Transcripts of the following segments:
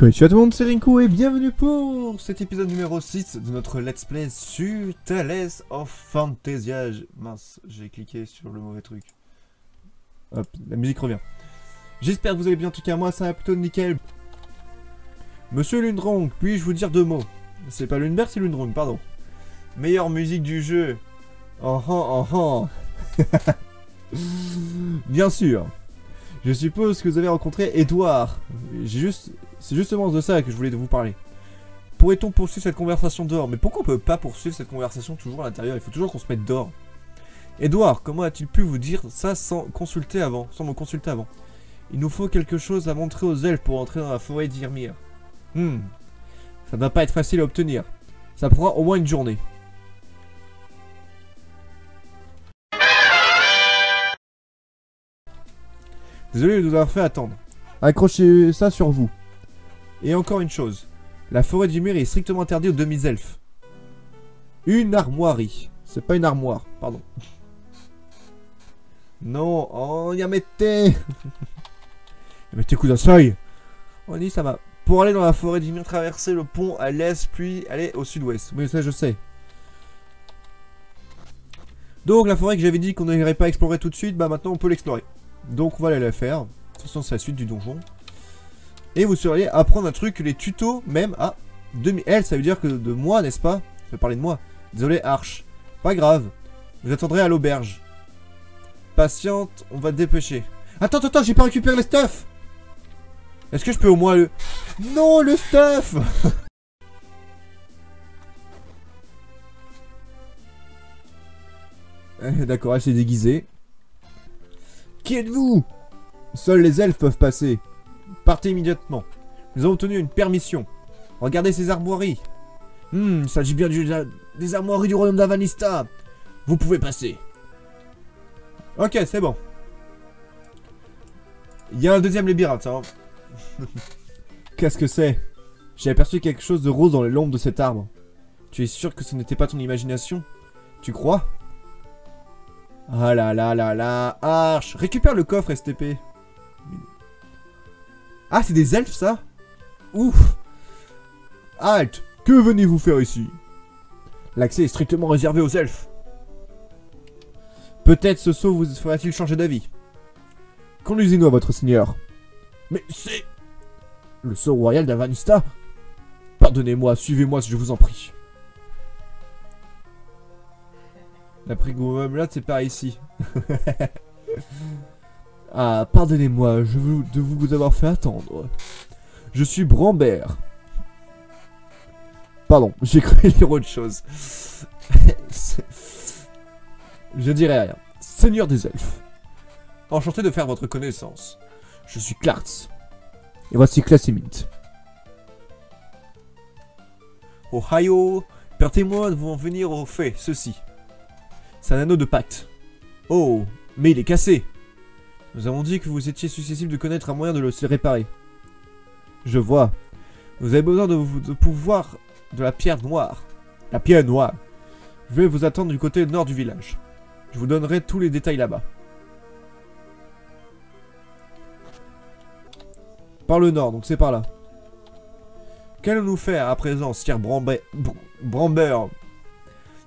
Salut à tout le monde, c'est Rinku et bienvenue pour cet épisode numéro 6 de notre Let's Play sur Tales of Phantasia. Mince, j'ai cliqué sur le mauvais truc. Hop, la musique revient. J'espère que vous allez bien, en tout cas moi ça va plutôt nickel. Monsieur Lundrong, puis-je vous dire deux mots? C'est pas Lundberg, c'est Lundrong, pardon. Meilleure musique du jeu. Oh oh oh oh. Bien sûr. Je suppose que vous avez rencontré Edouard. C'est justement de ça que je voulais vous parler. Pourrait-on poursuivre cette conversation dehors? Mais pourquoi on peut pas poursuivre cette conversation toujours à l'intérieur? Il faut toujours qu'on se mette dehors. Edouard, comment a-t-il pu vous dire ça sans consulter avant, Il nous faut quelque chose à montrer aux elfes pour entrer dans la forêt d'Irmir. Ça ne va pas être facile à obtenir. Ça prendra au moins une journée. Désolé de vous avoir fait attendre. Accrochez ça sur vous. Et encore une chose, la forêt du mur est strictement interdite aux demi-elfes. Une armoirie. C'est pas une armoire, pardon. Non, oh, Yamete. Yamete coup d'un seuil. On dit ça va. Pour aller dans la forêt du mur, traverser le pont à l'est, puis aller au sud-ouest. Oui, ça je sais. Donc la forêt que j'avais dit qu'on n'irait pas explorer tout de suite, bah maintenant on peut l'explorer. Donc on va aller la faire. De toute façon c'est la suite du donjon. Et vous seriez apprendre un truc, les tutos même à 2000L, ça veut dire que de moi, n'est-ce pas? Je vais parler de moi. Désolé Arch. Pas grave. Vous attendrez à l'auberge. Patiente, on va dépêcher. Attends, j'ai pas récupéré le stuff. Est-ce que je peux au moins le... Non, le stuff. D'accord, elle s'est déguisée. Qui êtes-vous? Seuls les elfes peuvent passer. Partez immédiatement. Nous avons obtenu une permission. Regardez ces armoiries. Il s'agit bien des armoiries du royaume d'Avanista. Vous pouvez passer. Ok, c'est bon. Il y a un deuxième labyrinthe. Hein. Qu'est-ce que c'est? J'ai aperçu quelque chose de rose dans l'ombre de cet arbre. Tu es sûr que ce n'était pas ton imagination? Tu crois? Ah là là là là, Arche, récupère le coffre STP. Ah, c'est des elfes ça? Ouf. Halt, que venez-vous faire ici? L'accès est strictement réservé aux elfes. Peut-être ce saut vous fera-t-il changer d'avis. Conduisez-nous à votre seigneur. Mais c'est... Le sceau royal d'Avanista? Pardonnez-moi, suivez-moi si je vous en prie. D'après Google, là c'est par ici. Ah, pardonnez-moi, je veux de vous avoir fait attendre. Je suis Brambert. Pardon, j'ai cru lire autre chose. Je dirais rien. Seigneur des elfes. Enchanté de faire votre connaissance. Je suis Klartz. Et voici Classimint. Ohio, permettez-moi de vous en venir au fait, ceci. C'est un anneau de pacte. Oh, mais il est cassé. Nous avons dit que vous étiez susceptible de connaître un moyen de le réparer. Je vois. Vous avez besoin de pouvoir de la pierre noire. La pierre noire. Je vais vous attendre du côté nord du village. Je vous donnerai tous les détails là-bas. Par le nord, donc c'est par là. Qu'allons-nous faire à présent, Sir Brambert?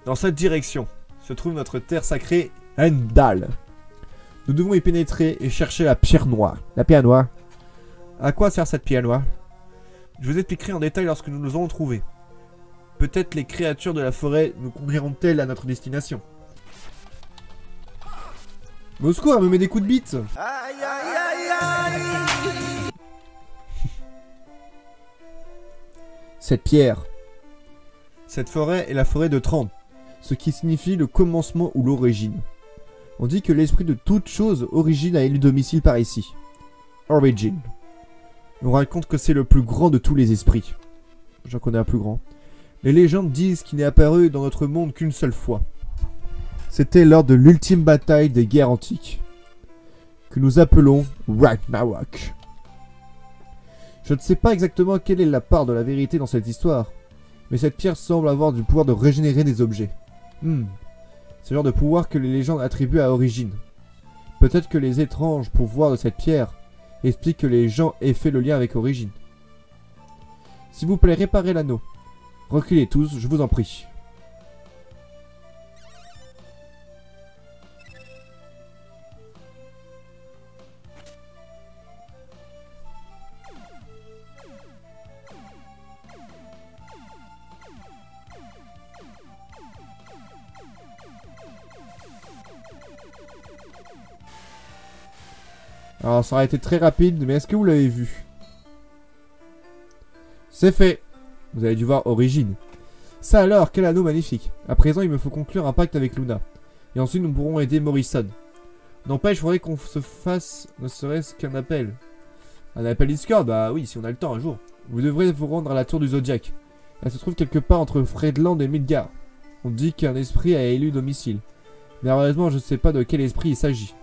Dans cette direction se trouve notre terre sacrée, Endal. Nous devons y pénétrer et chercher la pierre noire. La pierre noire. À quoi sert cette pierre noire? Je vous expliquerai en détail lorsque nous nous aurons trouvés. Peut-être les créatures de la forêt nous conduiront-elles à notre destination. Moscou, elle me met des coups de bite. Aïe aïe aïe aïe. Cette pierre. Cette forêt est la forêt de Treantes. Ce qui signifie le commencement ou l'origine. On dit que l'esprit de toute chose, Origine, a élu domicile par ici. Origine. On raconte que c'est le plus grand de tous les esprits. J'en connais un plus grand. Les légendes disent qu'il n'est apparu dans notre monde qu'une seule fois. C'était lors de l'ultime bataille des guerres antiques, que nous appelons Ragnarok. Je ne sais pas exactement quelle est la part de la vérité dans cette histoire, mais cette pierre semble avoir du pouvoir de régénérer des objets. C'est le genre de pouvoir que les légendes attribuent à Origine. Peut-être que les étranges pouvoirs de cette pierre expliquent que les gens aient fait le lien avec Origine. S'il vous plaît, réparez l'anneau. Reculez tous, je vous en prie. Alors ça aurait été très rapide, mais est-ce que vous l'avez vu? C'est fait. Vous avez dû voir Origine. Ça alors, quel anneau magnifique. À présent, il me faut conclure un pacte avec Luna. Et ensuite, nous pourrons aider Morrison. N'empêche, il faudrait qu'on se fasse ne serait-ce qu'un appel. Un appel Discord? Bah oui, si on a le temps un jour. Vous devrez vous rendre à la tour du Zodiac. Elle se trouve quelque part entre Fredland et Midgard. On dit qu'un esprit a élu domicile. Malheureusement, je ne sais pas de quel esprit il s'agit.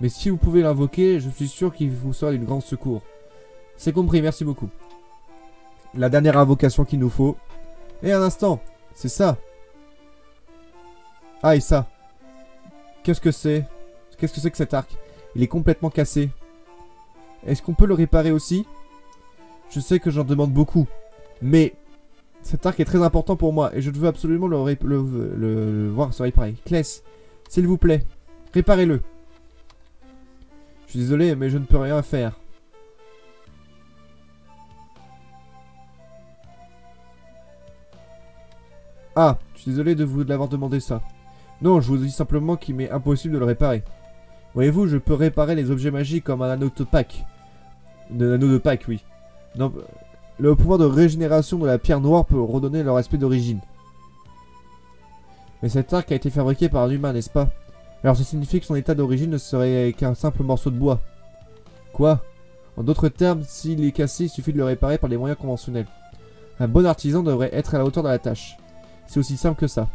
Mais si vous pouvez l'invoquer, je suis sûr qu'il vous sera d'une grande secours. C'est compris, merci beaucoup. La dernière invocation qu'il nous faut. Et un instant, c'est ça. Ah, et ça. Qu'est-ce que c'est? Qu'est-ce que c'est que cet arc? Il est complètement cassé. Est-ce qu'on peut le réparer aussi? Je sais que j'en demande beaucoup. Mais cet arc est très important pour moi et je veux absolument le voir se réparer. Kless, s'il vous plaît, réparez-le. Je suis désolé, mais je ne peux rien faire. Ah, je suis désolé de vous l'avoir demandé ça. Non, je vous dis simplement qu'il m'est impossible de le réparer. Voyez-vous, je peux réparer les objets magiques comme un anneau de Pâques. Un anneau de Pâques, oui. Non, le pouvoir de régénération de la pierre noire peut redonner leur aspect d'origine. Mais cet arc a été fabriqué par un humain, n'est-ce pas? Alors ça signifie que son état d'origine ne serait qu'un simple morceau de bois. Quoi? En d'autres termes, s'il est cassé, il suffit de le réparer par les moyens conventionnels. Un bon artisan devrait être à la hauteur de la tâche. C'est aussi simple que ça.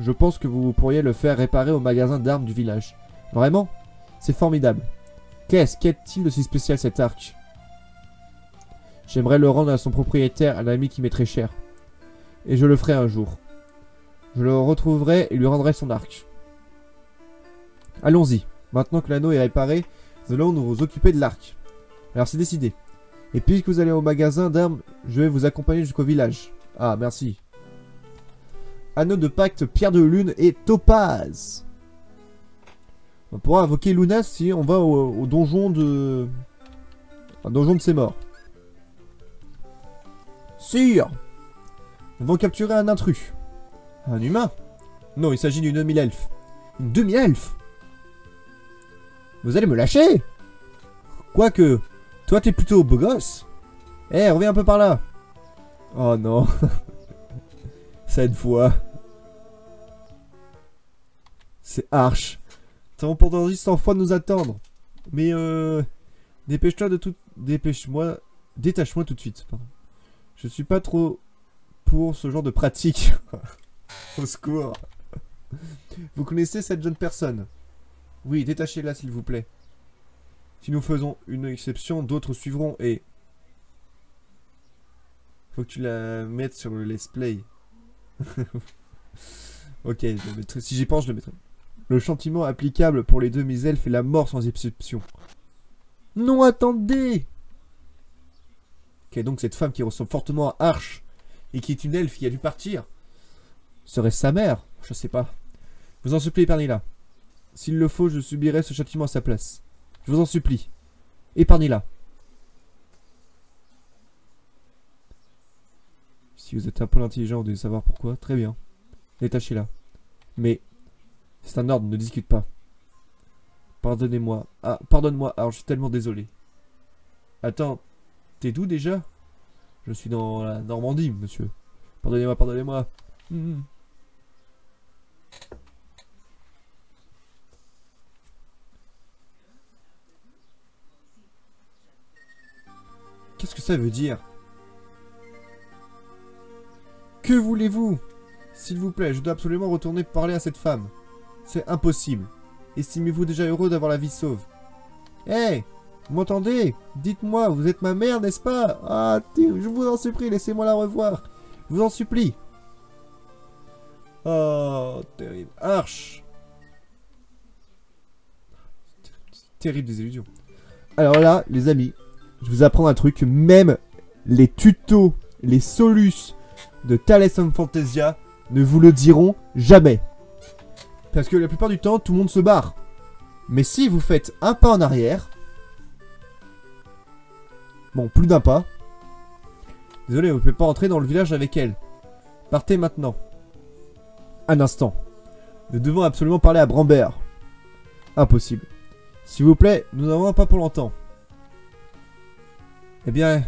Je pense que vous pourriez le faire réparer au magasin d'armes du village. Vraiment? C'est formidable. Qu'est-il de si spécial cet arc? J'aimerais le rendre à son propriétaire, un ami qui m'est très cher. Et je le ferai un jour. Je le retrouverai et lui rendrai son arc. Allons-y, maintenant que l'anneau est réparé, nous allons nous occuper de l'arc. Alors c'est décidé. Et puisque vous allez au magasin d'armes, je vais vous accompagner jusqu'au village. Ah, merci. Anneau de pacte, pierre de lune et topaz. On pourra invoquer Luna si on va au donjon de... Un donjon de ses morts. Sire, nous allons capturer un intrus. Un humain? Non, il s'agit d'une demi-elfe. Une demi-elfe? Vous allez me lâcher? Quoique, toi t'es plutôt beau gosse. Eh, reviens un peu par là. Oh non. Cette fois. C'est arche. T'as entendu 100 fois de nous attendre. Mais dépêche-toi de tout... Dépêche-moi... Détache-moi tout de suite. Pardon. Je suis pas trop pour ce genre de pratique. Au secours. Vous connaissez cette jeune personne? Oui, détachez-la s'il vous plaît. Si nous faisons une exception, d'autres suivront et... Faut que tu la mettes sur le let's play. Ok, je le mettrai. Si j'y pense, je le mettrai. Le châtiment applicable pour les demi-elfes est la mort sans exception. Non, attendez! Quelle est donc cette femme qui ressemble fortement à Arche et qui est une elfe qui a dû partir? Serait-ce sa mère? Je sais pas. Vous en supplie, épargnez-la. S'il le faut, je subirai ce châtiment à sa place. Je vous en supplie. Épargnez-la. Si vous êtes un peu intelligent, vous devez savoir pourquoi. Très bien. Détachez-la. Mais, c'est un ordre, ne discute pas. Pardonnez-moi. Ah, pardonne-moi, alors je suis tellement désolé. Attends, t'es d'où déjà? Je suis dans la Normandie, monsieur. Pardonnez-moi, pardonnez-moi. Mmh. Qu'est-ce que ça veut dire? Que voulez-vous? S'il vous plaît, je dois absolument retourner parler à cette femme. C'est impossible. Estimez-vous déjà heureux d'avoir la vie sauve. Hé hey, vous m'entendez? Dites-moi, vous êtes ma mère, n'est-ce pas? Ah, je vous en supplie, laissez-moi la revoir. Je vous en supplie. Oh, terrible. Arche. Terrible désillusion. Alors là, les amis... Je vous apprends un truc, même les tutos les solus de Tales of Phantasia ne vous le diront jamais. Parce que la plupart du temps, tout le monde se barre. Mais si vous faites un pas en arrière... Bon, plus d'un pas. Désolé, vous ne pouvez pas entrer dans le village avec elle. Partez maintenant. Un instant. Nous devons absolument parler à Brambert. Impossible. S'il vous plaît, nous n'en avons pas pour longtemps. Eh bien,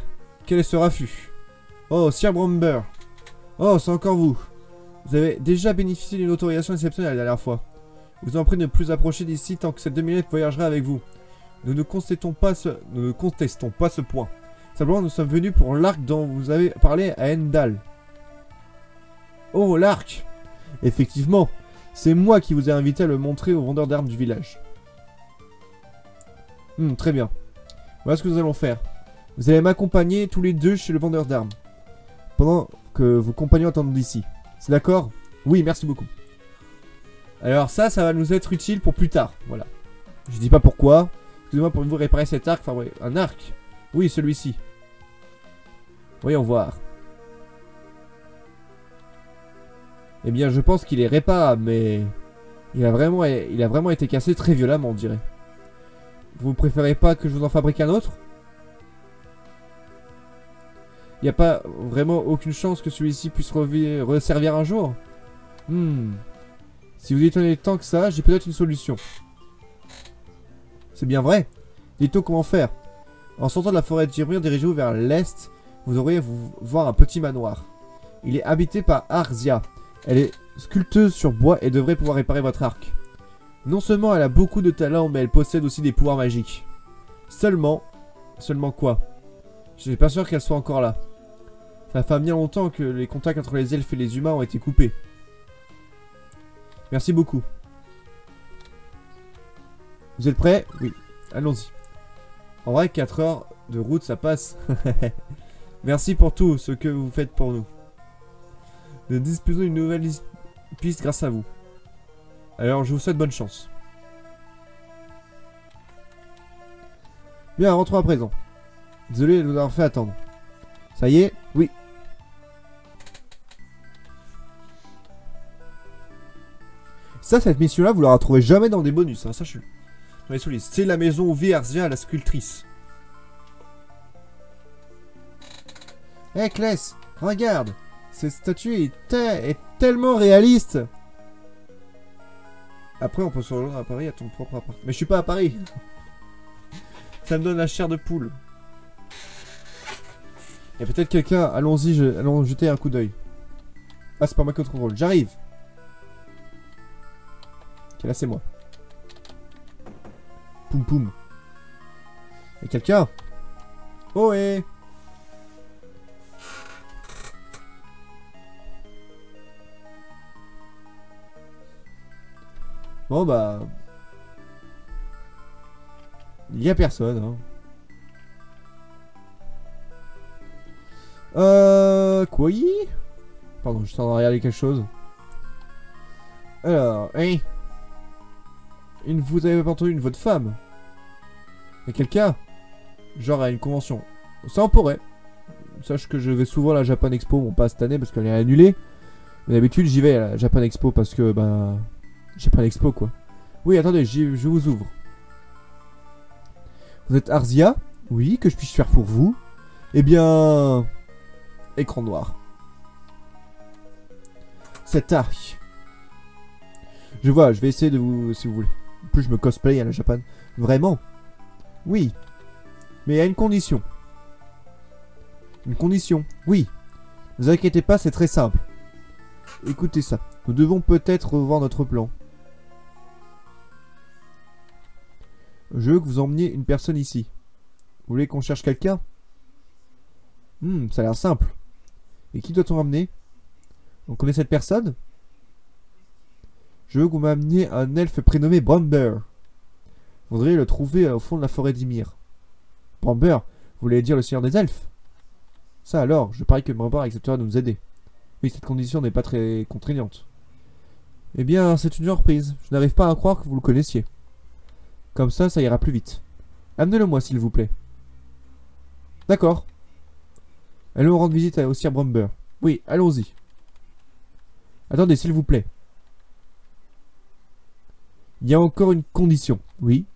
quel est ce raffut? Oh, Sir Brambert. Oh, c'est encore vous. Vous avez déjà bénéficié d'une autorisation exceptionnelle la dernière fois. Je vous en prie de ne plus approcher d'ici tant que cette demi-lettre voyagera avec vous. Nous ne contestons pas ce point. Simplement, nous sommes venus pour l'arc dont vous avez parlé à Endal. Oh, l'arc! Effectivement, c'est moi qui vous ai invité à le montrer au vendeur d'armes du village. Très bien. Voilà ce que nous allons faire. Vous allez m'accompagner tous les deux chez le vendeur d'armes. Pendant que vos compagnons attendent d'ici. C'est d'accord? Oui, merci beaucoup. Alors ça va nous être utile pour plus tard. Voilà. Je dis pas pourquoi. Excusez-moi pour vous réparer cet arc. Enfin, ouais, un arc? Oui, celui-ci. Voyons voir. Eh bien, je pense qu'il est réparable, mais... Il a vraiment été cassé très violemment, on dirait. Vous préférez pas que je vous en fabrique un autre? Il n'y a pas vraiment aucune chance que celui-ci puisse resservir un jour? Si vous étonnez tant que ça, j'ai peut-être une solution. C'est bien vrai. Dites-moi comment faire. En sortant de la forêt de Jérouille, dirigez-vous vers l'est. Vous aurez voir un petit manoir. Il est habité par Arsia. Elle est sculpteuse sur bois et devrait pouvoir réparer votre arc. Non seulement elle a beaucoup de talent, mais elle possède aussi des pouvoirs magiques. Seulement quoi? Je suis pas sûr qu'elle soit encore là. Ça fait bien longtemps que les contacts entre les elfes et les humains ont été coupés. Merci beaucoup. Vous êtes prêts? Oui. Allons-y. En vrai, 4 heures de route, ça passe. Merci pour tout ce que vous faites pour nous. Nous disposons d'une nouvelle piste grâce à vous. Alors, je vous souhaite bonne chance. Bien, rentrons à présent. Désolé de nous avoir fait attendre. Ça y est? Oui. Ça, cette mission-là, vous la retrouverez jamais dans des bonus, hein, sachez-le. Dans les sous-listes. C'est la maison où vit Arsia, la sculptrice. Hé, hey, Kless, regarde! Cette statue est tellement réaliste! Après, on peut se rejoindre à Paris à ton propre appart. Mais je suis pas à Paris! Ça me donne la chair de poule. Il y a peut-être quelqu'un, allons-y, allons jeter un coup d'œil. Ah, c'est pas moi qui contrôle, j'arrive. Ok, là c'est moi. Poum poum. Il y a quelqu'un? Oh ouais. Bon bah... Il y a personne, hein. Quoi? Pardon, je suis en train de regarder quelque chose. Alors, hein. Vous avez pas entendu une voix de femme? Y'a quelqu'un? Genre à une convention. Ça on pourrait. Sache que je vais souvent à la Japan Expo, bon pas cette année parce qu'elle est annulée. Mais d'habitude j'y vais à la Japan Expo parce que bah... Japan Expo quoi. Oui attendez, je vous ouvre. Vous êtes Arsia? Oui, que je puisse faire pour vous? Eh bien... Écran noir. Cet arc. Je vois, je vais essayer de vous... si vous voulez. En plus je me cosplay à la Japan. Vraiment? Oui. Mais à une condition. Une condition? Oui. Ne vous inquiétez pas, c'est très simple. Écoutez ça. Nous devons peut-être revoir notre plan. Je veux que vous emmeniez une personne ici. Vous voulez qu'on cherche quelqu'un? Ça a l'air simple. Et qui doit-on ramener? On connaît cette personne? Je veux que vous m'ameniez un elfe prénommé Brambert. Vous devriez le trouver au fond de la forêt d'Ymir. Brambert, vous voulez dire le seigneur des elfes? Ça alors, je parie que Brambert acceptera de nous aider. Oui, cette condition n'est pas très contraignante. Eh bien, c'est une surprise. Je n'arrive pas à croire que vous le connaissiez. Comme ça, ça ira plus vite. Amenez-le moi, s'il vous plaît. D'accord. Allons rendre visite aussi à Brambert. Oui, allons-y. Attendez, s'il vous plaît. Il y a encore une condition. Oui.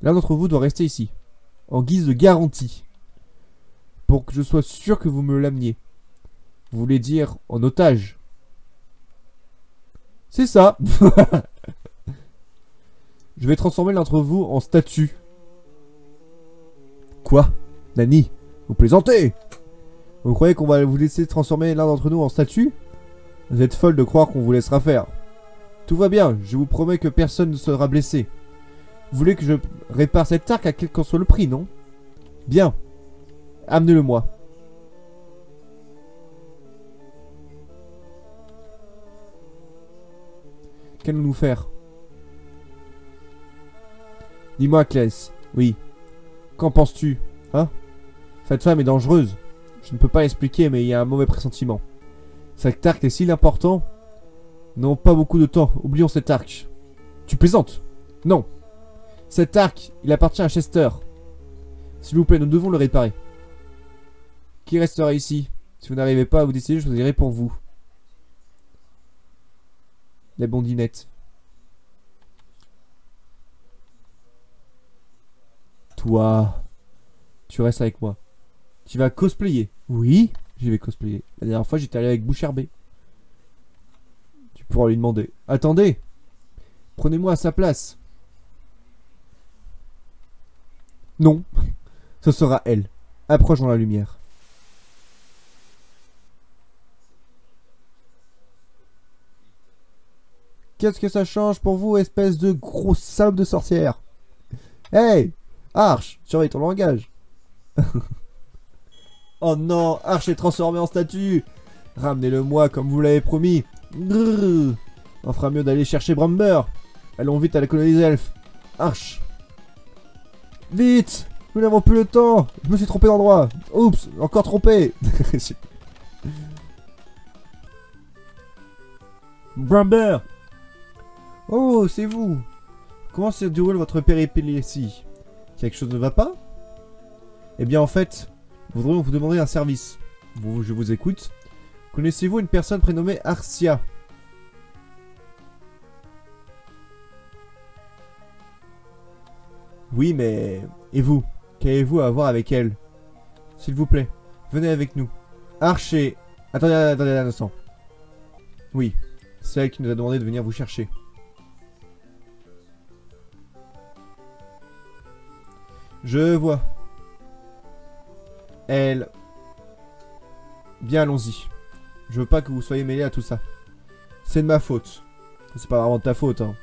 L'un d'entre vous doit rester ici. En guise de garantie. Pour que je sois sûr que vous me l'ameniez. Vous voulez dire en otage. C'est ça. Je vais transformer l'un d'entre vous en statue. Quoi? Nani, vous plaisantez? Vous croyez qu'on va vous laisser transformer l'un d'entre nous en statue? Vous êtes folle de croire qu'on vous laissera faire. Tout va bien, je vous promets que personne ne sera blessé. Vous voulez que je répare cet arc à quel qu'en soit le prix, non? Bien. Amenez-le-moi. Qu'allons-nous faire? Dis-moi, Claes. Oui. Qu'en penses-tu? Hein? Cette femme est dangereuse. Je ne peux pas l'expliquer, mais il y a un mauvais pressentiment. Cet arc est si important. Non, pas beaucoup de temps. Oublions cet arc. Tu plaisantes? Non. Cet arc, il appartient à Chester. S'il vous plaît, nous devons le réparer. Qui restera ici? Si vous n'arrivez pas à vous décider, je choisirai pour vous. La blondinette. Toi, tu restes avec moi. Tu vas cosplayer. Oui, j'y vais cosplayer. La dernière fois, j'étais allé avec Boucharbé. Tu pourras lui demander. Attendez, prenez-moi à sa place. Non, ce sera elle. Approche dans la lumière. Qu'est-ce que ça change pour vous, espèce de gros sable de sorcière? Hey Arche, surveille ton langage. Oh non, Arche est transformé en statue. Ramenez-le-moi comme vous l'avez promis. Brrr. On fera mieux d'aller chercher Brambert. Allons vite à la colonie des elfes. Arche. Vite. Nous n'avons plus le temps. Je me suis trompé d'endroit. Oups, encore trompé. Brambert. Oh, c'est vous! Comment se déroule votre péripétie? Quelque chose ne va pas? Eh bien, en fait, nous voudrions vous demander un service. Je vous écoute. Connaissez-vous une personne prénommée Arsia? Oui, mais... Et vous? Qu'avez-vous à voir avec elle? S'il vous plaît, venez avec nous. Archer... Attendez, attendez un instant. Oui, c'est elle qui nous a demandé de venir vous chercher. Je vois. Elle. Bien, allons-y. Je veux pas que vous soyez mêlés à tout ça. C'est de ma faute. C'est pas vraiment de ta faute, hein.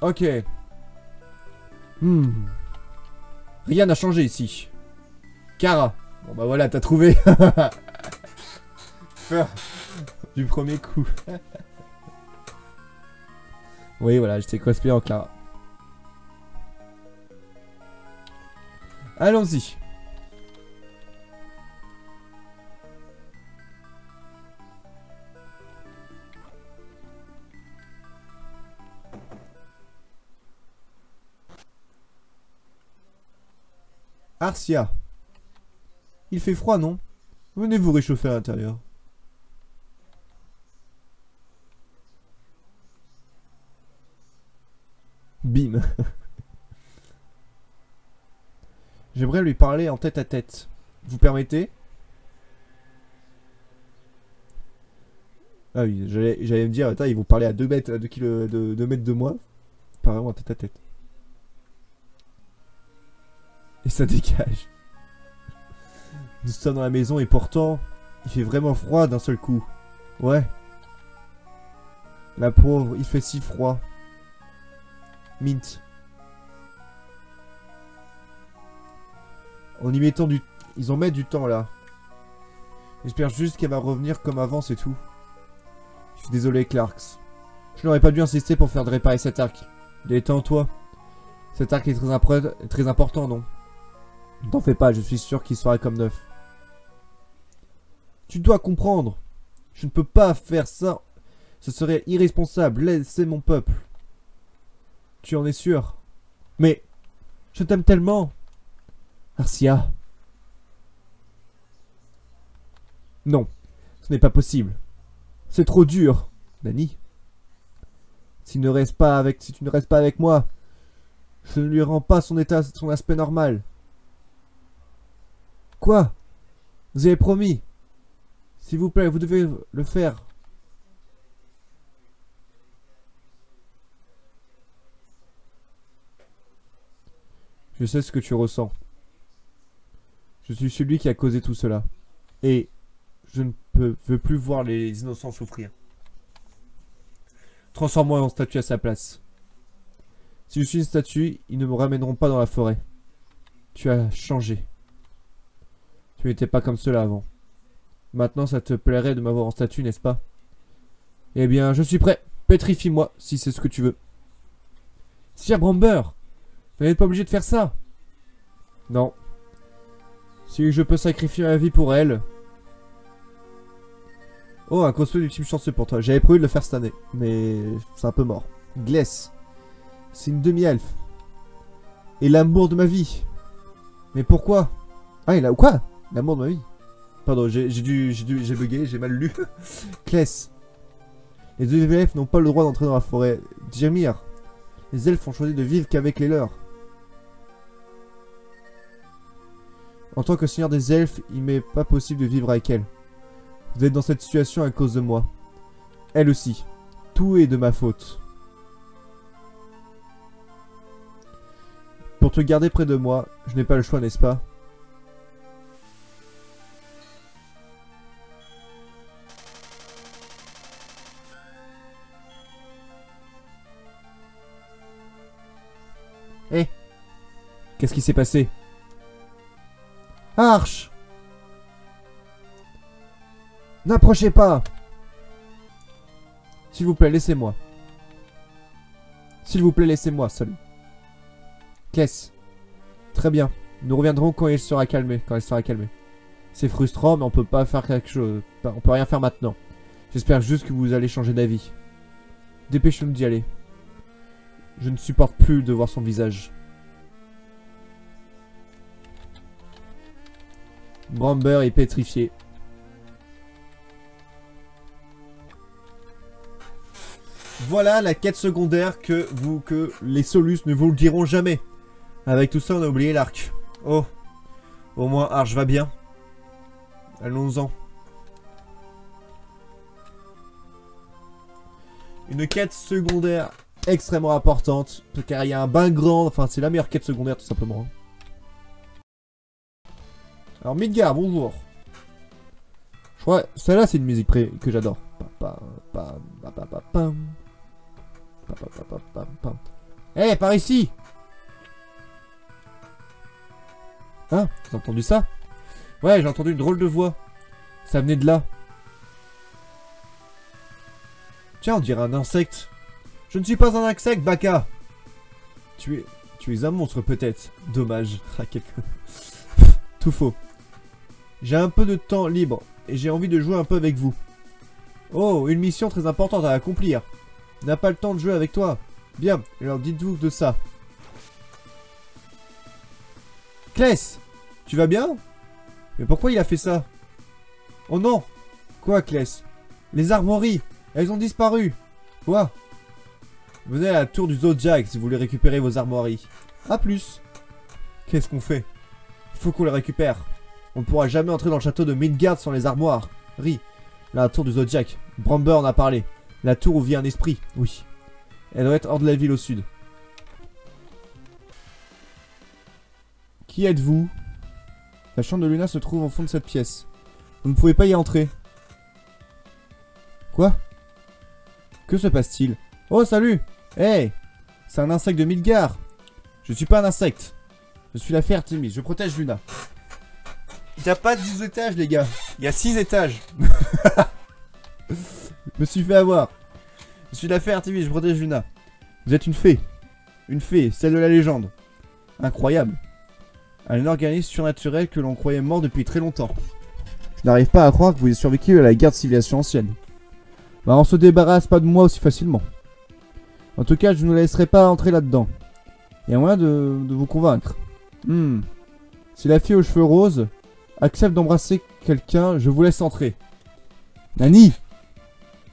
Ok. Rien n'a changé ici. Cara. Bon bah voilà, t'as trouvé. Du premier coup. Oui, voilà, j'étais cosplayé en Cara. Allons-y. Arsia. Il fait froid, non? Venez vous réchauffer à l'intérieur. Bim. J'aimerais lui parler en tête à tête. Vous permettez? Ah oui, j'allais me dire, attends, ils vont parler à 2 mètres, à 2 kilos, de 2 mètres de moi. Pas vraiment en tête à tête. Et ça dégage. Nous sommes dans la maison et pourtant, il fait vraiment froid d'un seul coup. Ouais. La pauvre, il fait si froid. Mint. En y mettant du... Ils en mettent du temps, là. J'espère juste qu'elle va revenir comme avant, c'est tout. Je suis désolé, Klartz. Je n'aurais pas dû insister pour faire de réparer cet arc. Détends-toi. Cet arc est très important, non? T'en fais pas, je suis sûr qu'il sera comme neuf. Tu dois comprendre. Je ne peux pas faire ça. Ce serait irresponsable. Laissez mon peuple. Tu en es sûr? Mais... Je t'aime tellement. Arsia. Non, ce n'est pas possible. C'est trop dur, Nanny. Si tu ne restes pas avec moi, je ne lui rends pas son aspect normal. Quoi? Vous avez promis. S'il vous plaît, vous devez le faire. Je sais ce que tu ressens. Je suis celui qui a causé tout cela. Et je ne veux plus voir les innocents souffrir. Transforme-moi en statue à sa place. Si je suis une statue, ils ne me ramèneront pas dans la forêt. Tu as changé. Tu n'étais pas comme cela avant. Maintenant, ça te plairait de m'avoir en statue, n'est-ce pas? Eh bien, je suis prêt. Pétrifie-moi, si c'est ce que tu veux. Sir Brambert, vous n'êtes pas obligé de faire ça. Non. Si je peux sacrifier ma vie pour elle... Oh, un cosplay du type chanceux pour toi. J'avais prévu de le faire cette année, mais c'est un peu mort. Glace. C'est une demi-elfe. Et l'amour de ma vie. Mais pourquoi? Ah, il a... Quoi? L'amour de ma vie. Pardon, j'ai bugué, j'ai mal lu. Kless. Les deux VF n'ont pas le droit d'entrer dans la forêt. Djamir. Les elfes ont choisi de vivre qu'avec les leurs. En tant que seigneur des elfes, il m'est pas possible de vivre avec elle. Vous êtes dans cette situation à cause de moi. Elle aussi. Tout est de ma faute. Pour te garder près de moi, je n'ai pas le choix, n'est-ce pas? Eh, qu'est-ce qui s'est passé? Arche! N'approchez pas! S'il vous plaît, laissez-moi. S'il vous plaît, laissez-moi seul. Qu'est-ce? Très bien. Nous reviendrons quand il sera calmé. C'est frustrant, mais on peut pas faire quelque chose. On peut rien faire maintenant. J'espère juste que vous allez changer d'avis. Dépêchez-nous d'y aller. Je ne supporte plus de voir son visage. Brambert est pétrifié. Voilà la quête secondaire que les Solus ne vous le diront jamais. Avec tout ça, on a oublié l'arc. Oh, au moins Arch va bien. Allons-en. Une quête secondaire extrêmement importante, car il y a un background, enfin c'est la meilleure quête secondaire tout simplement. Alors Midgard, bonjour. Je crois, celle-là c'est une musique que j'adore. Eh, hey, par ici. Hein? T'as entendu ça? Ouais, j'ai entendu une drôle de voix. Ça venait de là. Tiens, on dirait un insecte. Je ne suis pas un insecte, Baka. Tu es un monstre peut-être. Dommage. Tout faux. J'ai un peu de temps libre et j'ai envie de jouer un peu avec vous. Oh, une mission très importante à accomplir. N'a pas le temps de jouer avec toi. Bien, alors dites-vous de ça. Kless, tu vas bien? Mais pourquoi il a fait ça? Oh non. Quoi, Kless? Les armoiries, elles ont disparu. Quoi? Venez à la tour du Zodiac si vous voulez récupérer vos armoiries. A plus. Qu'est-ce qu'on fait? Il faut qu'on les récupère. On ne pourra jamais entrer dans le château de Midgard sans les armoiries. La tour du Zodiac. Brambert en a parlé. La tour où vit un esprit. Oui. Elle doit être hors de la ville au sud. Qui êtes-vous? La chambre de Luna se trouve au fond de cette pièce. Vous ne pouvez pas y entrer. Quoi? Que se passe-t-il? Oh, salut! Hey! C'est un insecte de Midgard! Je suis pas un insecte. Je suis la fée Artemis, je protège Luna. Il n'y a pas 12 étages, les gars. Il y a 6 étages. Je me suis fait avoir. Je suis la fée Artemis, je protège Luna. Vous êtes une fée. Une fée, celle de la légende. Incroyable. Un organisme surnaturel que l'on croyait mort depuis très longtemps. Je n'arrive pas à croire que vous ayez survécu à la guerre de civilisation ancienne. Bah, on se débarrasse pas de moi aussi facilement. En tout cas, je ne vous laisserai pas entrer là-dedans. Il y a moyen de vous convaincre. Si la fille aux cheveux roses accepte d'embrasser quelqu'un, je vous laisse entrer. Nani?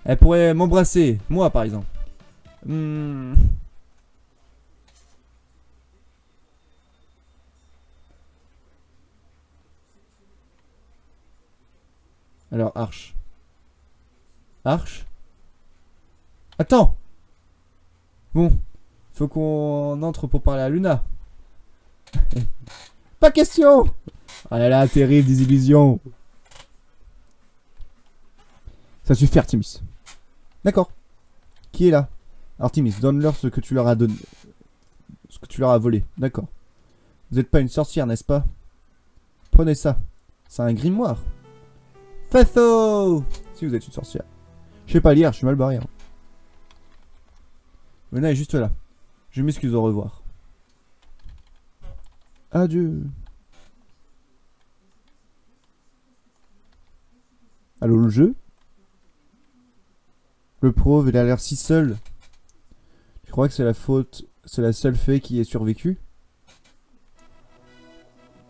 Elle pourrait m'embrasser, moi par exemple. Alors, Arche. Arche? Attends! Bon, faut qu'on entre pour parler à Luna. Pas question! Ah là là, terrible désillusion. Ça suffit, Artemis. D'accord. Qui est là? Artemis, donne-leur ce que tu leur as donné. Ce que tu leur as volé. D'accord. Vous n'êtes pas une sorcière, n'est-ce pas? Prenez ça. C'est un grimoire. Fasso! Si vous êtes une sorcière. Je sais pas lire, je suis mal barré. Luna est juste là. Je m'excuse, au revoir. Adieu. Allô le jeu? Le pauvre, il a l'air si seul. Tu crois que c'est la faute? C'est la seule fée qui ait survécu?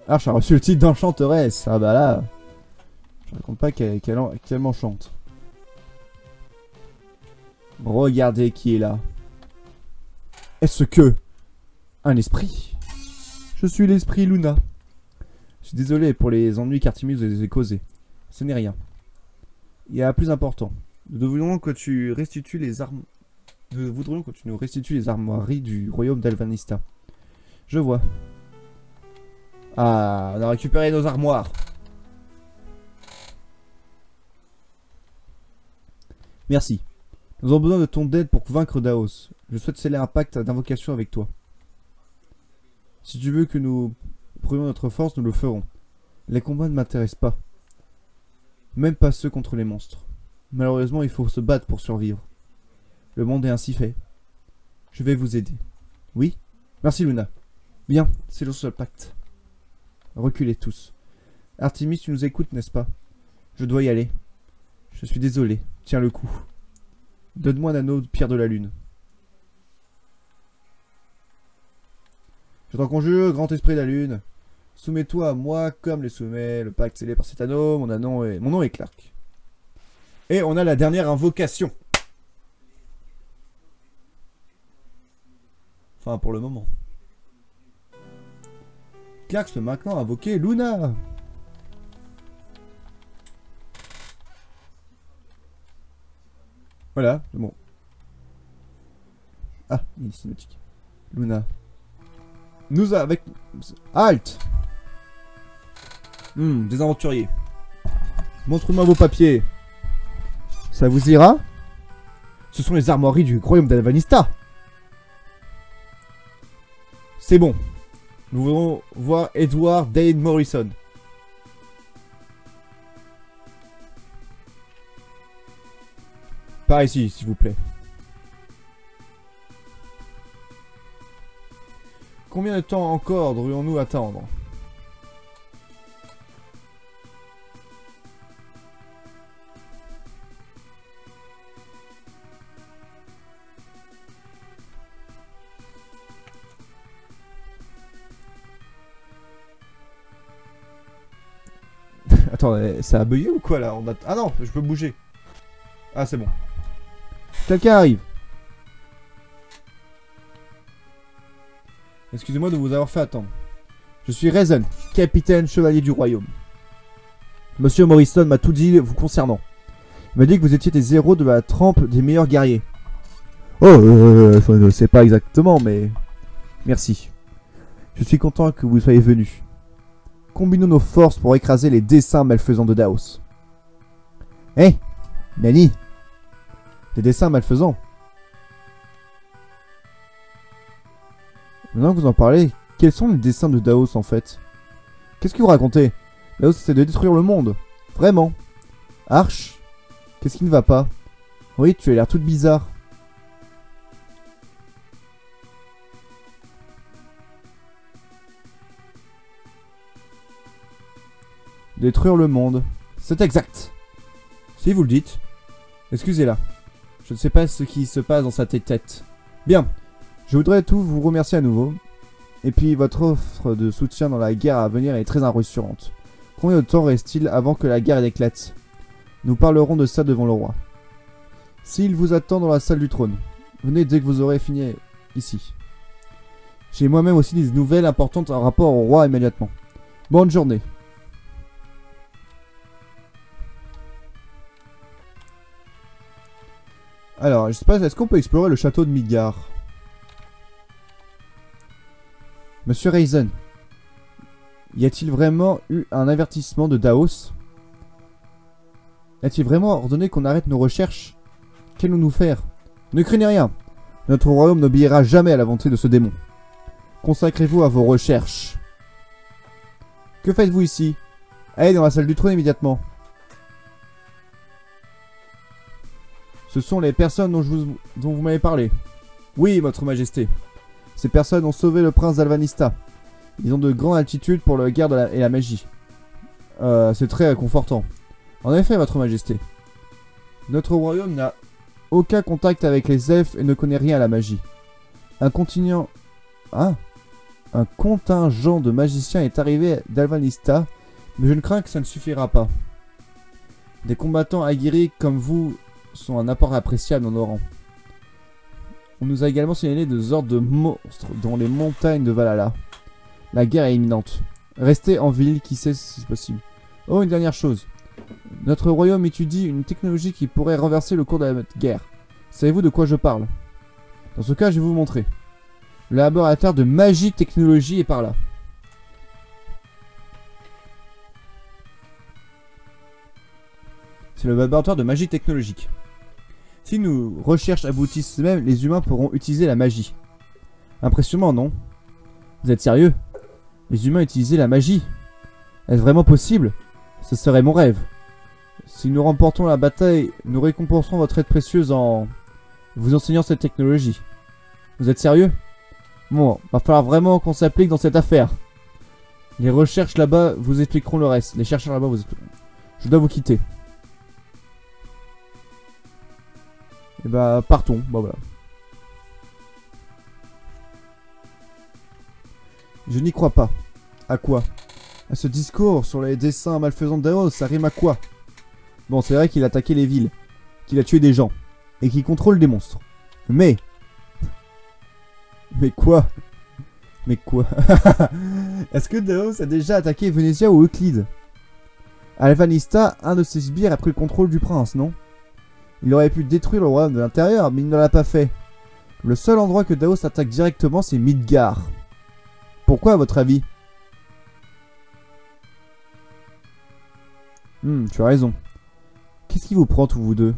Arche a reçu le titre d'enchanteresse. Ah bah là. Je raconte pas qu'elle m'enchante. Regardez qui est là. Est-ce que... un esprit? Je suis l'esprit Luna. Je suis désolé pour les ennuis qu'Artemis vous a causés. Ce n'est rien. Il y a plus important. Nous voudrions que tu restitues les armoiries du royaume d'Alvanista. Je vois. Ah, on a récupéré nos armoires. Merci. Nous avons besoin de ton aide pour vaincre Dhaos. Je souhaite sceller un pacte d'invocation avec toi. Si tu veux que nous prenions notre force, nous le ferons. Les combats ne m'intéressent pas. Même pas ceux contre les monstres. Malheureusement, il faut se battre pour survivre. Le monde est ainsi fait. Je vais vous aider. Oui? Merci Luna. Bien, c'est le seul pacte. Reculez tous. Artemis, tu nous écoutes, n'est-ce pas? Je dois y aller. Je suis désolé. Tiens le coup. Donne-moi un anneau de pierre de la lune. Je t'en conjure, grand esprit de la lune. Soumets-toi à moi comme les soumet le pacte scellé par cet anneau. Mon nom est Clark. Et on a la dernière invocation. Enfin, pour le moment. Clark se maintenant invoquer Luna. Voilà, c'est bon. Ah, il est cinématique. Luna. Nous a avec... Halt. Des aventuriers. Montre-moi vos papiers. Ça vous ira? Ce sont les armoiries du royaume d'Alvanista. C'est bon. Nous voulons voir Edouard Dade Morrison. Par ici, s'il vous plaît. Combien de temps encore devrions-nous attendre? Attends, ça a bugué ou quoi là? Ah non, je peux bouger. Ah c'est bon. Quelqu'un arrive. Excusez-moi de vous avoir fait attendre. Je suis Reisen, capitaine chevalier du royaume. Monsieur Morrison m'a tout dit vous concernant. Il m'a dit que vous étiez des héros de la trempe des meilleurs guerriers. Oh, je ne sais pas exactement, mais... Merci. Je suis content que vous soyez venus. Combinons nos forces pour écraser les desseins malfaisants de Dhaos. Hé, Nani? Des desseins malfaisants? Maintenant que vous en parlez, quels sont les desseins de Dhaos en fait? Qu'est-ce que vous racontez? Dhaos c'est de détruire le monde. Vraiment. Arche? Qu'est-ce qui ne va pas? Oui, tu as l'air toute bizarre. Détruire le monde. C'est exact. Si vous le dites. Excusez-la. Je ne sais pas ce qui se passe dans sa tête. Bien. Je voudrais tout vous remercier à nouveau. Et puis votre offre de soutien dans la guerre à venir est très rassurante. Combien de temps reste-t-il avant que la guerre éclate? Nous parlerons de ça devant le roi. S'il vous attend dans la salle du trône, venez dès que vous aurez fini ici. J'ai moi-même aussi des nouvelles importantes en rapport au roi immédiatement. Bonne journée. Alors, je sais pas, est-ce qu'on peut explorer le château de Midgard? Monsieur Reisen, y a-t-il vraiment eu un avertissement de Dhaos? A-t-il vraiment ordonné qu'on arrête nos recherches? Qu'allons-nous faire? Ne craignez rien. Notre royaume n'obéira jamais à la volonté de ce démon. Consacrez-vous à vos recherches. Que faites-vous ici? Allez dans la salle du trône immédiatement. Ce sont les personnes dont vous m'avez parlé. Oui, votre majesté. Ces personnes ont sauvé le prince d'Alvanista. Ils ont de grandes aptitudes pour la guerre et la magie. C'est très réconfortant. En effet, votre majesté. Notre royaume n'a aucun contact avec les elfes et ne connaît rien à la magie. Un contingent de magiciens est arrivé d'Alvanista, mais je ne crains que ça ne suffira pas. Des combattants aguerris comme vous sont un apport appréciable dans nos rangs. On nous a également signalé des ordres de monstres dans les montagnes de Valhalla. La guerre est imminente. Restez en ville, qui sait si c'est possible. Oh, une dernière chose. Notre royaume étudie une technologie qui pourrait renverser le cours de la guerre. Savez-vous de quoi je parle? Dans ce cas, je vais vous montrer. Le laboratoire de magie technologie est par là. C'est le laboratoire de magie technologique. Si nos recherches aboutissent même, les humains pourront utiliser la magie. Impressionnant, non? Vous êtes sérieux? Les humains utiliser la magie? Est-ce vraiment possible? Ce serait mon rêve. Si nous remportons la bataille, nous récompenserons votre aide précieuse en vous enseignant cette technologie. Vous êtes sérieux? Bon, va falloir vraiment qu'on s'applique dans cette affaire. Les recherches là-bas vous expliqueront le reste. Les chercheurs là-bas vous expliqueront. Je dois vous quitter. Et bah, partons. Bon, voilà. Je n'y crois pas. À quoi? À ce discours sur les dessins malfaisants de Dhaos, ça rime à quoi? Bon, c'est vrai qu'il a attaqué les villes, qu'il a tué des gens, et qu'il contrôle des monstres. Mais quoi? Est-ce que Dhaos a déjà attaqué Venesia ou Euclide? Alvanista, un de ses sbires, a pris le contrôle du prince, non? Il aurait pu détruire le royaume de l'intérieur, mais il ne l'a pas fait. Le seul endroit que Dhaos attaque directement, c'est Midgard. Pourquoi, à votre avis? Tu as raison. Qu'est-ce qui vous prend, tous vous deux?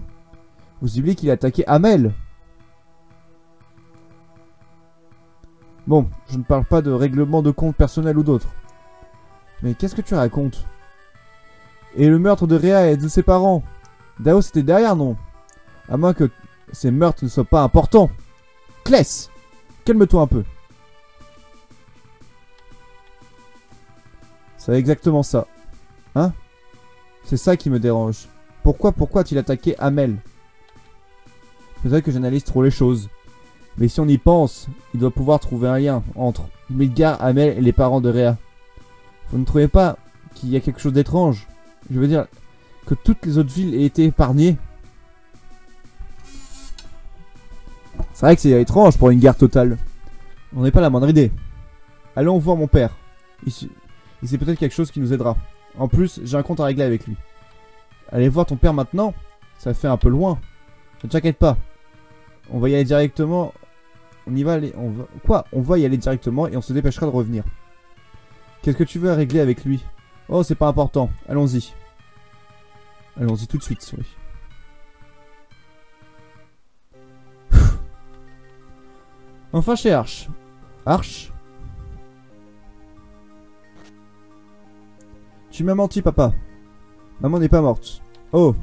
Vous oubliez qu'il a attaqué Amel? Bon, je ne parle pas de règlement de compte personnel ou d'autre. Mais qu'est-ce que tu racontes? Et le meurtre de Réa et de ses parents? Dhaos était derrière, non? À moins que ces meurtres ne soient pas importants. Kless, calme-toi un peu. C'est exactement ça. Hein? C'est ça qui me dérange. Pourquoi a-t-il attaqué Amel? Peut-être que j'analyse trop les choses. Mais si on y pense, il doit pouvoir trouver un lien entre Milgar, Amel et les parents de Réa. Vous ne trouvez pas qu'il y a quelque chose d'étrange? Je veux dire, que toutes les autres villes aient été épargnées. C'est vrai que c'est étrange pour une guerre totale. On n'est pas la moindre idée. Allons voir mon père. Il sait peut-être quelque chose qui nous aidera. En plus, j'ai un compte à régler avec lui. Allez voir ton père maintenant. Ça fait un peu loin. Ne t'inquiète pas. On va y aller directement. On va y aller directement et on se dépêchera de revenir. Qu'est-ce que tu veux régler avec lui? Oh, c'est pas important. Allons-y. Allons-y tout de suite, oui. Enfin chez Arche. Arche? Tu m'as menti, papa. Maman n'est pas morte. Oh.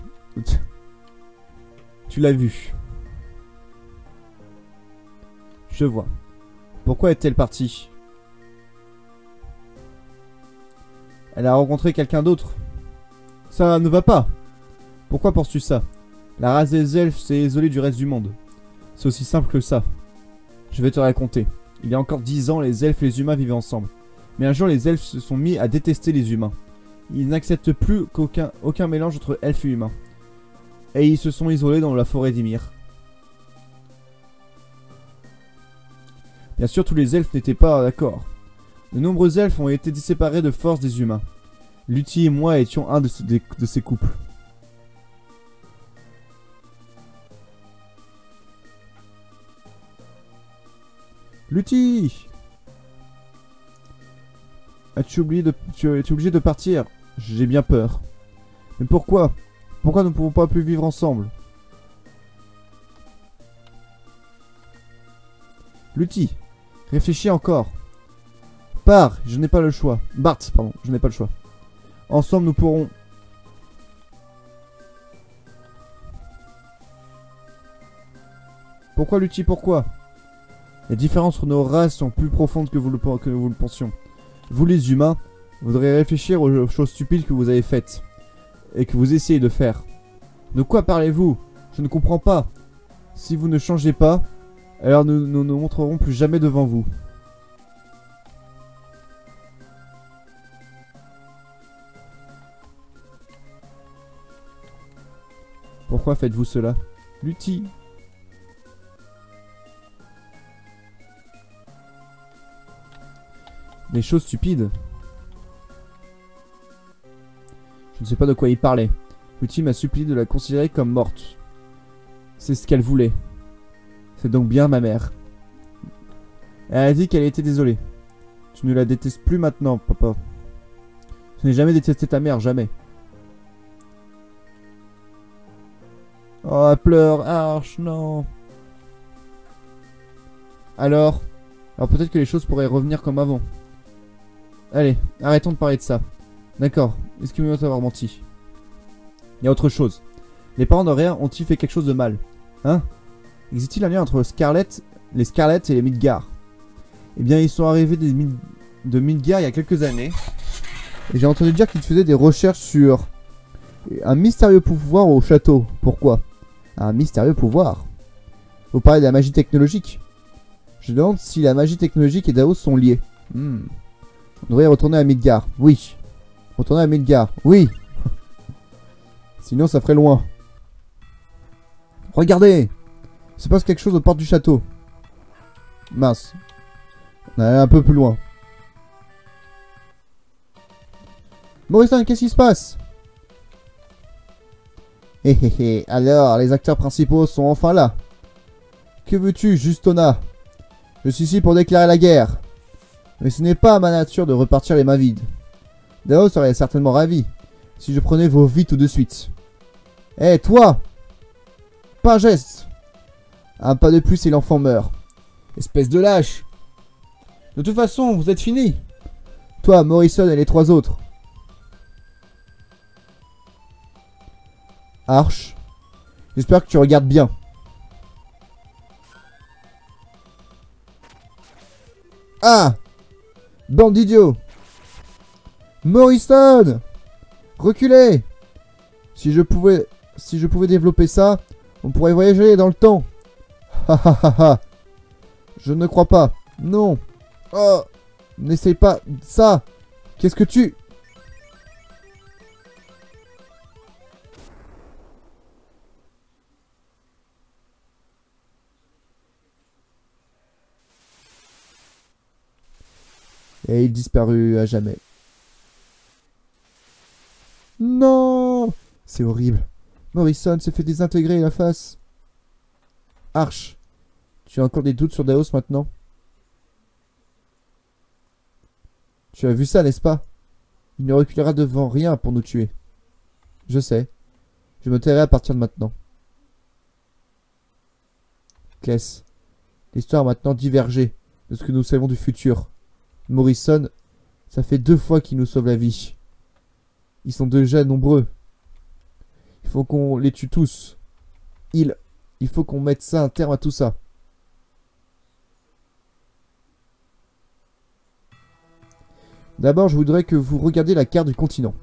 Tu l'as vu. Je vois. Pourquoi est-elle partie? Elle a rencontré quelqu'un d'autre. Ça ne va pas. Pourquoi penses-tu ça? La race des elfes s'est isolée du reste du monde. C'est aussi simple que ça. Je vais te raconter. Il y a encore 10 ans, les elfes et les humains vivaient ensemble. Mais un jour, les elfes se sont mis à détester les humains. Ils n'acceptent plus aucun mélange entre elfes et humains. Et ils se sont isolés dans la forêt d'Ymir. Bien sûr, tous les elfes n'étaient pas d'accord. De nombreux elfes ont été séparés de force des humains. Luthie et moi étions un de ces couples. Luthie! As-tu oublié de partir? J'ai bien peur. Mais pourquoi? Pourquoi nous ne pouvons pas plus vivre ensemble? Luthie, réfléchis encore. Pars, je n'ai pas le choix. Bart, pardon, je n'ai pas le choix. Ensemble, nous pourrons... Pourquoi, Luthie, pourquoi? Les différences entre nos races sont plus profondes que vous le pensions. Vous, les humains, voudrez réfléchir aux choses stupides que vous avez faites. Et que vous essayez de faire. De quoi parlez-vous? Je ne comprends pas. Si vous ne changez pas, alors nous ne nous montrerons plus jamais devant vous. Pourquoi faites-vous cela? Luthie. Des choses stupides. Je ne sais pas de quoi il parlait. Luthie m'a supplié de la considérer comme morte. C'est ce qu'elle voulait. C'est donc bien ma mère. Elle a dit qu'elle était désolée. Tu ne la détestes plus maintenant, papa. Je n'ai jamais détesté ta mère, jamais. Oh, elle pleure, Arche, non. Alors peut-être que les choses pourraient revenir comme avant. Allez, arrêtons de parler de ça. D'accord, excuse-moi d'avoir menti. Il y a autre chose. Les parents d'Auréa ont-ils fait quelque chose de mal? Hein? Existe-t-il un lien entre les Scarlettes et les Midgard? Eh bien, ils sont arrivés de Midgard il y a quelques années. Et j'ai entendu dire qu'ils faisaient des recherches sur... un mystérieux pouvoir au château. Pourquoi? Un mystérieux pouvoir? Vous parlez de la magie technologique? Je demande si la magie technologique et Dhaos sont liés. On devrait retourner à Midgard. Oui. Retourner à Midgard. Oui. Sinon, ça ferait loin. Regardez. Il se passe quelque chose aux portes du château. Mince. On est allé un peu plus loin. Morrison, qu'est-ce qui se passe? Alors, les acteurs principaux sont enfin là. Que veux-tu, Justona? Je suis ici pour déclarer la guerre. Mais ce n'est pas à ma nature de repartir les mains vides. Dhaos serait certainement ravi si je prenais vos vies tout de suite. Hé, toi! Pas un geste! Un pas de plus et l'enfant meurt. Espèce de lâche! De toute façon, vous êtes finis! Toi, Morrison et les trois autres. Arche, j'espère que tu regardes bien. Ah! Bande d'idiots! Morrison! Reculez! Si je pouvais développer ça, on pourrait voyager dans le temps. Ha ha ha ha! Je ne crois pas. Non! Oh! N'essaye pas ça! Qu'est-ce que tu... Et il disparut à jamais. Non! C'est horrible. Morrison s'est fait désintégrer la face. Arche, tu as encore des doutes sur Dhaos maintenant? Tu as vu ça, n'est-ce pas? Il ne reculera devant rien pour nous tuer. Je sais. Je me tairai à partir de maintenant. Claes, l'histoire a maintenant divergé de ce que nous savons du futur. Morrison, ça fait 2 fois qu'il nous sauve la vie. Ils sont déjà nombreux. Il faut qu'on les tue tous. Il faut qu'on mette ça un terme à tout ça. D'abord, je voudrais que vous regardiez la carte du continent.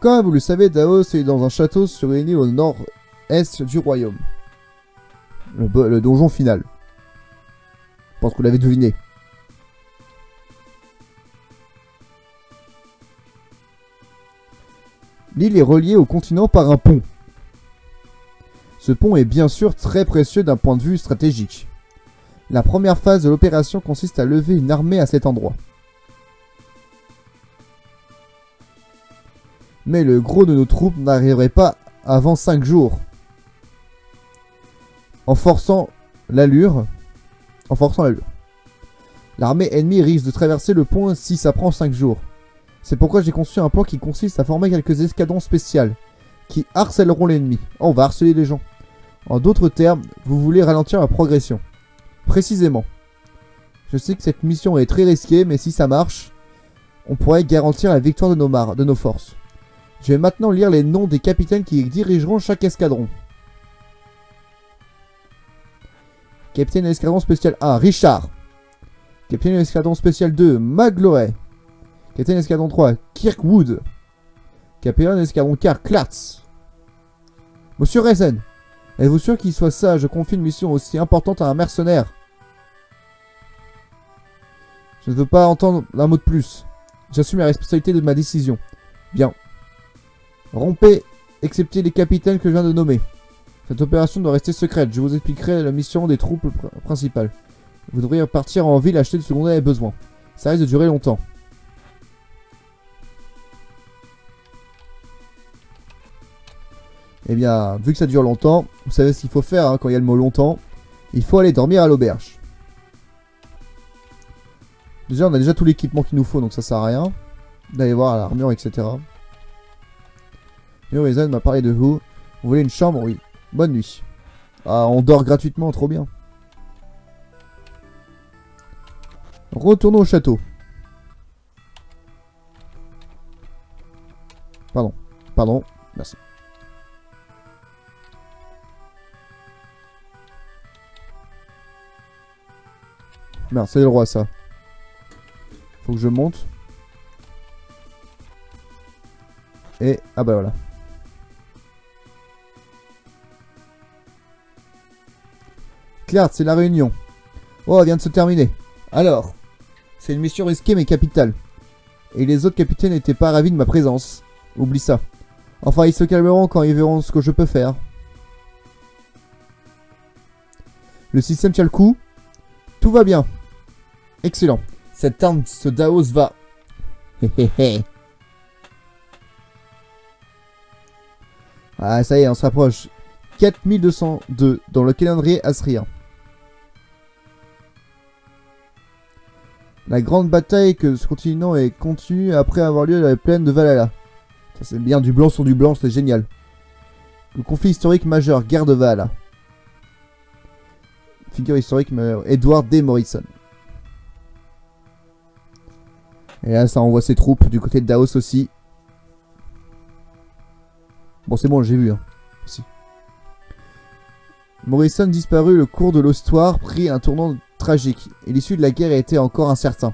Comme vous le savez, Dhaos est dans un château sur une île au nord est du royaume, le donjon final. pense que vous l'avez deviné. L'île est reliée au continent par un pont. Ce pont est bien sûr très précieux d'un point de vue stratégique. La première phase de l'opération consiste à lever une armée à cet endroit. Mais le gros de nos troupes n'arriverait pas avant 5 jours. En forçant l'allure, l'armée ennemie risque de traverser le pont si ça prend 5 jours. C'est pourquoi j'ai conçu un plan qui consiste à former quelques escadrons spéciales qui harcèleront l'ennemi. On va harceler les gens. En d'autres termes, vous voulez ralentir la progression. Précisément. Je sais que cette mission est très risquée, mais si ça marche, on pourrait garantir la victoire de nos forces. Je vais maintenant lire les noms des capitaines qui dirigeront chaque escadron. Capitaine de l'escadron spécial 1, Richard. Capitaine de l'escadron spécial 2, Magloret. Capitaine de l'escadron 3, Kirkwood. Capitaine de l'escadron 4, Klartz. Monsieur Reisen, êtes-vous sûr qu'il soit sage de confier une mission aussi importante à un mercenaire? Je ne veux pas entendre un mot de plus. J'assume la responsabilité de ma décision. Bien. Rompez, excepté les capitaines que je viens de nommer. Cette opération doit rester secrète. Je vous expliquerai la mission des troupes principales. Vous devriez partir en ville acheter de secondaire et besoin. Ça risque de durer longtemps. Eh bien, vu que ça dure longtemps, vous savez ce qu'il faut faire hein, quand il y a le mot longtemps. Il faut aller dormir à l'auberge. Déjà, on a déjà tout l'équipement qu'il nous faut, donc ça sert à rien d'aller voir l'armure, etc. Morrison m'a parlé de vous. Vous voulez une chambre? Oui. Bonne nuit. Ah, on dort gratuitement, trop bien. Retournons au château. Pardon, merci. Merde, c'est le roi ça. Faut que je monte. Et... ah bah voilà. Klartz, c'est la réunion. Oh, elle vient de se terminer. Alors, c'est une mission risquée mais capitale. Et les autres capitaines n'étaient pas ravis de ma présence. Oublie ça. Enfin, ils se calmeront quand ils verront ce que je peux faire. Le système tient le coup. Tout va bien. Excellent. Cette arme, ce Dhaos va... Ah, ça y est, on se rapproche. 4202 dans le calendrier assyrien. La grande bataille que ce continent est continue après avoir lieu dans les plaines de Valhalla. Ça c'est bien du blanc sur du blanc, c'est génial. Le conflit historique majeur, guerre de Valhalla. Figure historique majeure, Edouard D. Morrison. Et là ça envoie ses troupes du côté de Dhaos aussi. Bon c'est bon, j'ai vu hein. Si. Morrison disparut, le cours de l'histoire prit un tournant tragique, et l'issue de la guerre était encore incertaine.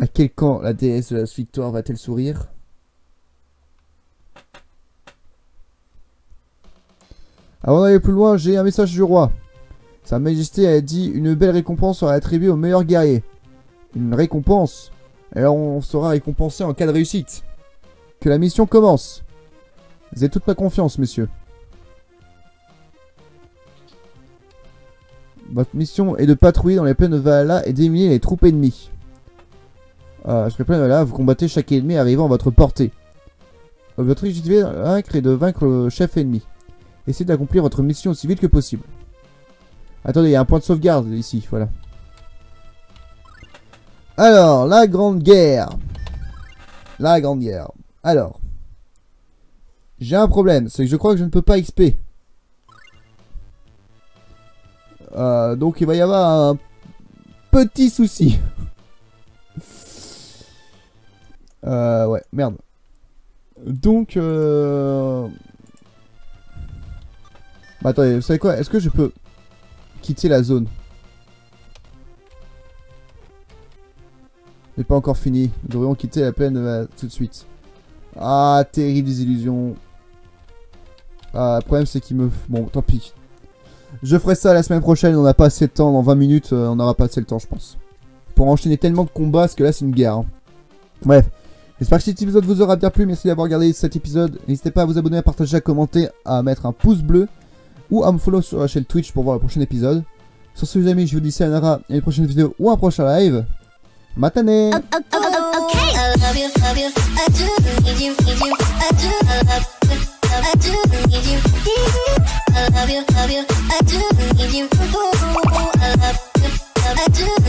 À quel camp la déesse de la victoire va-t-elle sourire? Avant d'aller plus loin, j'ai un message du roi. Sa Majesté a dit une belle récompense sera attribuée au meilleur guerrier. Une récompense? Alors on sera récompensé en cas de réussite. Que la mission commence. Vous avez toute ma confiance, messieurs. Votre mission est de patrouiller dans les plaines de Valhalla et d'éliminer les troupes ennemies. Sur les plaines de Valhalla, vous combattez chaque ennemi arrivant à votre portée. L'objectif est de vaincre et de vaincre le chef ennemi. Essayez d'accomplir votre mission aussi vite que possible. Attendez, il y a un point de sauvegarde ici, voilà. Alors, la grande guerre. La grande guerre. Alors, j'ai un problème, c'est que je crois que je ne peux pas XP. Donc il va y avoir un petit souci. Ouais, merde. Donc, bah, attendez, vous savez quoi? Est-ce que je peux quitter la zone? N'est pas encore fini. Nous devrions quitter la plaine tout de suite. Ah, terrible désillusion. Le problème c'est qu'il me... Bon, tant pis. Je ferai ça la semaine prochaine, on n'a pas assez de temps, dans 20 minutes, on n'aura pas assez de temps je pense. Pour enchaîner tellement de combats, parce que là c'est une guerre. Hein. Bref, j'espère que cet épisode vous aura bien plu, merci d'avoir regardé cet épisode. N'hésitez pas à vous abonner, à partager, à commenter, à mettre un pouce bleu. Ou à me follow sur la chaîne Twitch pour voir le prochain épisode. Sur ce les amis, je vous dis sayonara à une prochaine vidéo ou un prochain live. Matane. I do need you. I love you, I do need you. I do